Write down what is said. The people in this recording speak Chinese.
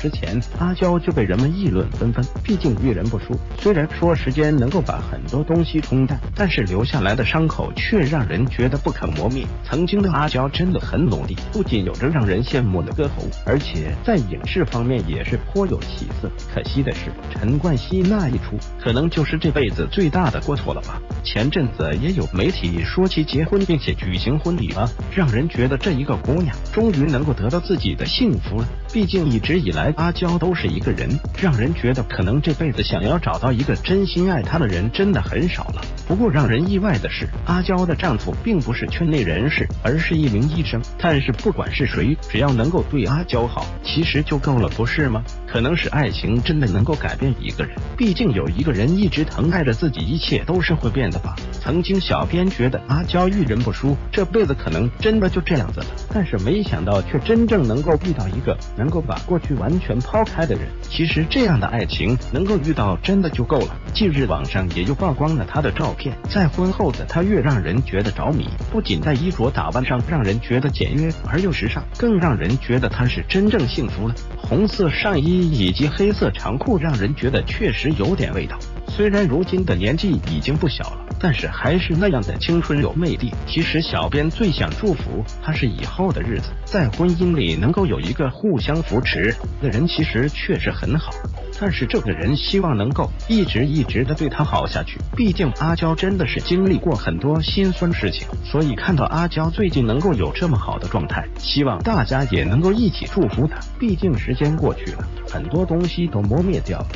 之前，阿胶就被人们议论纷纷。毕竟遇人不淑，虽然说时间能够把很多东西冲淡，但是留下来的伤口却让人觉得不可磨灭。曾经的阿胶真的很努力，不仅有着让人羡慕的歌喉，而且在影视方面也是颇有起色。可惜的是，陈冠希那一出，可能就是这辈子最大的过错了吧。前阵子也有媒体说其结婚并且举行婚礼了，让人觉得这一个姑娘终于能够得到自己的幸福了。毕竟一直以来阿胶都是一个人，让人觉得可能这辈子想要找到一个真心爱她的人真的很少了。不过让人意外的是，阿胶的丈夫并不是圈内人士，而是一名医生。但是不管是谁，只要能够对阿胶好，其实就够了，不是吗？可能是爱情真的能够改变一个人，毕竟有一个人一直疼爱着自己，一切都是会变的吧。曾经小编觉得阿胶遇人不淑，这辈子可能真的就这样子了，但是没想到却真正能够遇到一个能够把过去完全抛开的人。其实这样的爱情能够遇到真的就够了。近日网上也就曝光了他的照片，在婚后的他越让人觉得着迷，不仅在衣着打扮上让人觉得简约而又时尚，更让人觉得他是真正幸福了。红色上衣以及黑色长裤让人觉得确实有点味道，虽然如今的年纪已经不小了，但是还是那样的青春有魅力。其实小编最想祝福他是以后的日子在婚姻里能够有一个互相扶持的人，其实确实很好，但是这个人希望能够一直的对他好下去。毕竟阿胶真的是经历过很多辛酸事情，所以看到阿胶最近能够有这么好的状态，希望大家也能够一起祝福他。毕竟时间过去了，很多东西都磨灭掉了。